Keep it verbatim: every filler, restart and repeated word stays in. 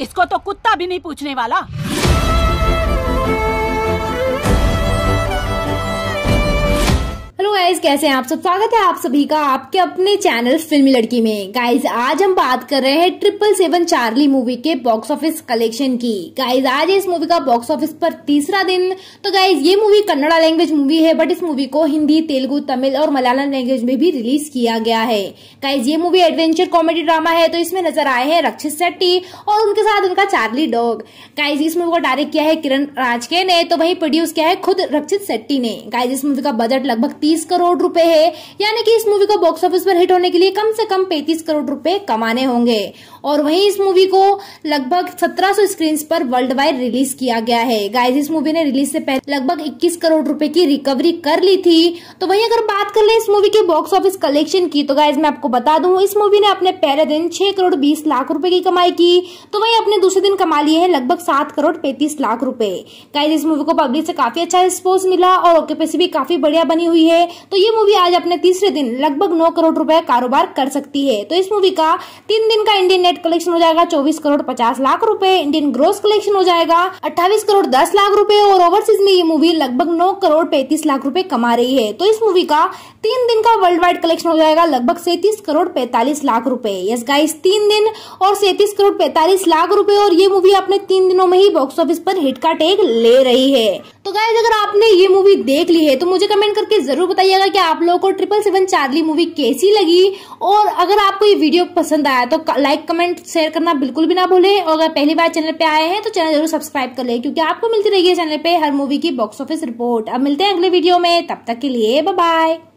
इसको तो कुत्ता भी नहीं पूछने वाला। हेलो गाइज, कैसे हैं आप सब? स्वागत है आप सभी का आपके अपने चैनल फिल्मी लड़की में। गाइज आज हम बात कर रहे हैं ट्रिपल सेवन चार्ली मूवी के बॉक्स ऑफिस कलेक्शन की। गाइज आज इस मूवी का बॉक्स ऑफिस पर तीसरा दिन। तो गाइज ये मूवी कन्नड़ा लैंग्वेज मूवी है, बट इस मूवी को हिंदी, तेलुगु, तमिल और मलयालम लैंग्वेज में भी रिलीज किया गया है। गाइज ये मूवी एडवेंचर कॉमेडी ड्रामा है, तो इसमें नजर आए हैं रक्षित शेट्टी और उनके साथ उनका चार्ली डॉग। गाइज इस मूवी को डायरेक्ट किया है किरण राजके ने, तो वही प्रोड्यूस किया है खुद रक्षित शेट्टी ने। गाइज इस मूवी का बजट लगभग तीस करोड़ रुपए है, यानी कि इस मूवी को बॉक्स ऑफिस पर हिट होने के लिए कम से कम पैंतीस करोड़ रुपए कमाने होंगे। और वहीं इस मूवी को लगभग सत्रह सौ स्क्रीन्स पर वर्ल्ड वाइड रिलीज किया गया है। गाइस इस मूवी ने रिलीज से पहले लगभग इक्कीस करोड़ रुपए की रिकवरी कर ली थी। तो वहीं अगर बात कर ले इस मूवी के बॉक्स ऑफिस कलेक्शन की, तो गाइस मैं आपको बता दूं इस मूवी ने अपने पहले दिन छह करोड़ बीस लाख रूपये की कमाई की, तो वहीं अपने दूसरे दिन कमा लिए है लगभग सात करोड़ पैंतीस लाख रूपये। गाइस इस मूवी को पब्लिक से काफी अच्छा रिस्पॉन्स मिला और ऑक्यूपेंसी भी काफी बढ़िया बनी हुई है, तो ये मूवी आज अपने तीसरे दिन लगभग नौ करोड़ रुपए कारोबार कर सकती है। तो इस मूवी का तीन दिन का इंडियन नेट कलेक्शन हो जाएगा चौबीस करोड़ पचास लाख रुपए, इंडियन ग्रॉस कलेक्शन हो जाएगा अट्ठाईस करोड़ दस लाख रुपए और ओवरसीज में ये मूवी लगभग नौ करोड़ पैंतीस लाख रुपए कमा रही है। तो इस मूवी का तीन दिन का वर्ल्ड वाइड कलेक्शन हो जाएगा लगभग सैंतीस करोड़ पैंतालीस लाख रुपए। यस गाइस, तीन दिन और सैंतीस करोड़ पैंतालीस लाख रुपए, और ये मूवी अपने तीन दिनों में ही बॉक्स ऑफिस पर हिट का टैग ले रही है। तो गाइस अगर आपने ये मूवी देख ली है तो मुझे कमेंट करके जरूर बताइएगा कि आप लोगों को ट्रिपल सेवन चार्ली मूवी कैसी लगी। और अगर आपको ये वीडियो पसंद आया तो लाइक, कमेंट, शेयर करना बिल्कुल भी ना भूलें। और अगर पहली बार चैनल पे आए हैं तो चैनल जरूर सब्सक्राइब कर लें, क्योंकि आपको मिलती रहेगी चैनल पे हर मूवी की बॉक्स ऑफिस रिपोर्ट। अब मिलते हैं अगले वीडियो में, तब तक के लिए बाय बाय।